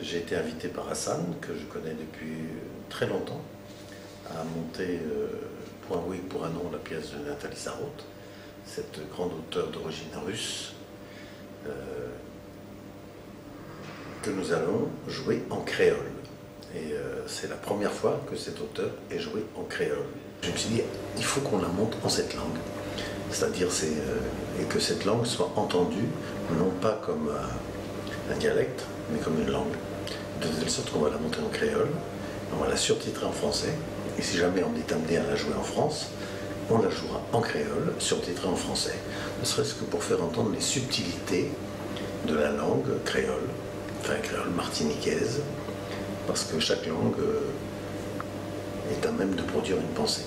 J'ai été invité par Hassan, que je connais depuis très longtemps, à monter Point oui pour un nom, la pièce de Nathalie Sarraute, cette grande auteure d'origine russe, que nous allons jouer en créole. Et c'est la première fois que cet auteur est joué en créole. Je me suis dit, il faut qu'on la monte en cette langue. C'est-à-dire, et que cette langue soit entendue, non pas comme un dialecte, mais comme une langue. De telle sorte qu'on va la monter en créole, on va la surtitrer en français, et si jamais on est amené à la jouer en France, on la jouera en créole, surtitrée en français. Ne serait-ce que pour faire entendre les subtilités de la langue créole, enfin créole martiniquaise, parce que chaque langue est à même de produire une pensée.